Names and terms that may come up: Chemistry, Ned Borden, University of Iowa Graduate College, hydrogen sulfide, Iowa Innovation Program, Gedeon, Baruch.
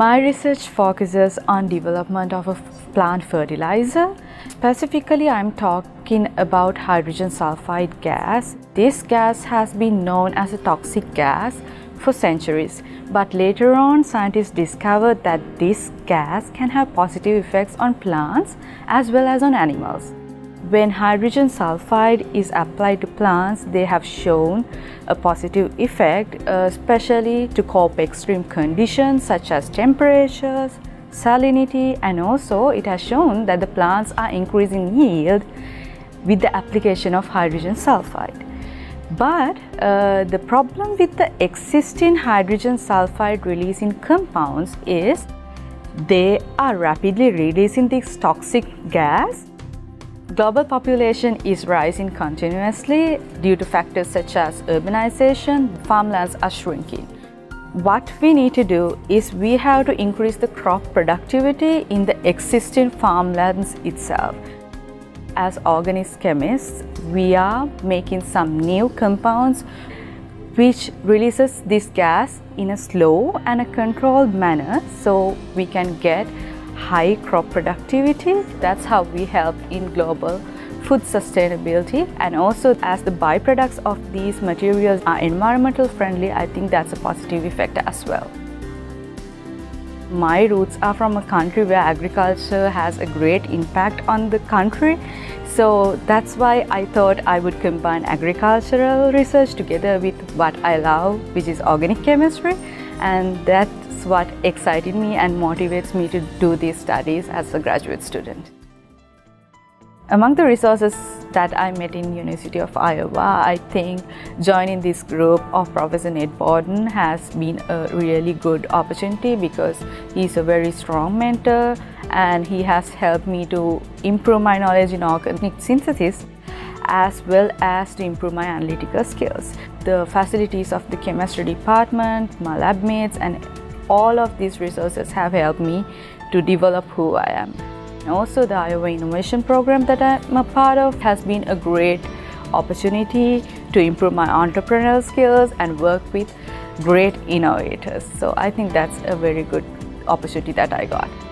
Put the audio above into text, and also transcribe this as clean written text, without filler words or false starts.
My research focuses on development of a plant fertilizer. Specifically, I'm talking about hydrogen sulfide gas. This gas has been known as a toxic gas for centuries, but later on scientists discovered that this gas can have positive effects on plants as well as on animals. When hydrogen sulfide is applied to plants, they have shown a positive effect, especially to cope extreme conditions such as temperatures, salinity, and also it has shown that the plants are increasing yield with the application of hydrogen sulfide. But the problem with the existing hydrogen sulfide releasing compounds is they are rapidly releasing this toxic gas. Global population is rising continuously due to factors such as urbanization, farmlands are shrinking. What we need to do is we have to increase the crop productivity in the existing farmlands itself. As organic chemists, we are making some new compounds which releases this gas in a slow and a controlled manner so we can get high crop productivity. That's how we help in global food sustainability, and also as the byproducts of these materials are environmental friendly, I think that's a positive effect as well. My roots are from a country where agriculture has a great impact on the country, so that's why I thought I would combine agricultural research together with what I love, which is organic chemistry, and that's what excited me and motivates me to do these studies as a graduate student. Among the resources that I met in University of Iowa, I think joining this group of Professor Ned Borden has been a really good opportunity because he's a very strong mentor and he has helped me to improve my knowledge in organic synthesis as well as to improve my analytical skills. The facilities of the chemistry department, my lab mates, and all of these resources have helped me to develop who I am. Also, the Iowa Innovation Program that I'm a part of has been a great opportunity to improve my entrepreneurial skills and work with great innovators. So I think that's a very good opportunity that I got.